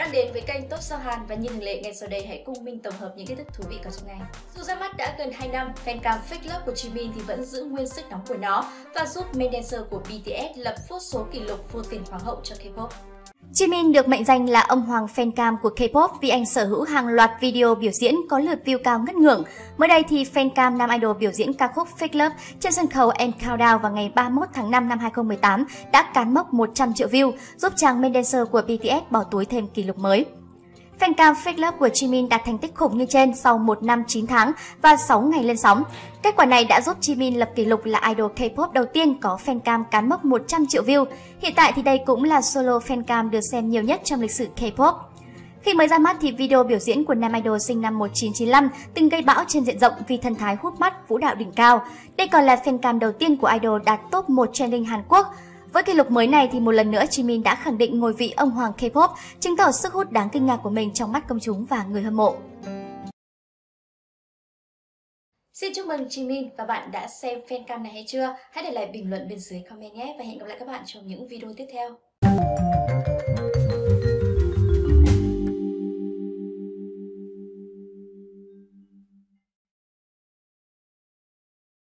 bạn đang đến với kênh Top Sao Hàn và như thường lệ ngay sau đây hãy cùng mình tổng hợp những tin tức thú vị có trong ngày. Dù ra mắt đã gần 2 năm, fancam Fake Love của Jimin thì vẫn giữ nguyên sức nóng của nó và giúp main dancer của BTS lập phút số kỷ lục vô tiền hoàng hậu cho Kpop. Jimin được mệnh danh là ông hoàng fancam của K-pop vì anh sở hữu hàng loạt video biểu diễn có lượt view cao ngất ngưỡng. Mới đây thì fancam nam idol biểu diễn ca khúc Fake Love trên sân khấu And Countdown vào ngày 31 tháng 5 năm 2018 đã cán mốc 100 triệu view, giúp chàng main dancer của BTS bỏ túi thêm kỷ lục mới. Fancam Fake Love của Jimin đạt thành tích khủng như trên sau 1 năm 9 tháng và 6 ngày lên sóng. Kết quả này đã giúp Jimin lập kỷ lục là idol K-pop đầu tiên có fancam cán mốc 100 triệu view. Hiện tại thì đây cũng là solo fancam được xem nhiều nhất trong lịch sử K-pop. Khi mới ra mắt thì video biểu diễn của nam idol sinh năm 1995 từng gây bão trên diện rộng vì thần thái hút mắt, vũ đạo đỉnh cao. Đây còn là fancam đầu tiên của idol đạt top 1 trending Hàn Quốc. Với kỷ lục mới này thì một lần nữa Jimin đã khẳng định ngôi vị ông hoàng K-pop, chứng tỏ sức hút đáng kinh ngạc của mình trong mắt công chúng và người hâm mộ. Xin chúc mừng Jimin và bạn đã xem fancam này hay chưa? Hãy để lại bình luận bên dưới comment nhé và hẹn gặp lại các bạn trong những video tiếp theo.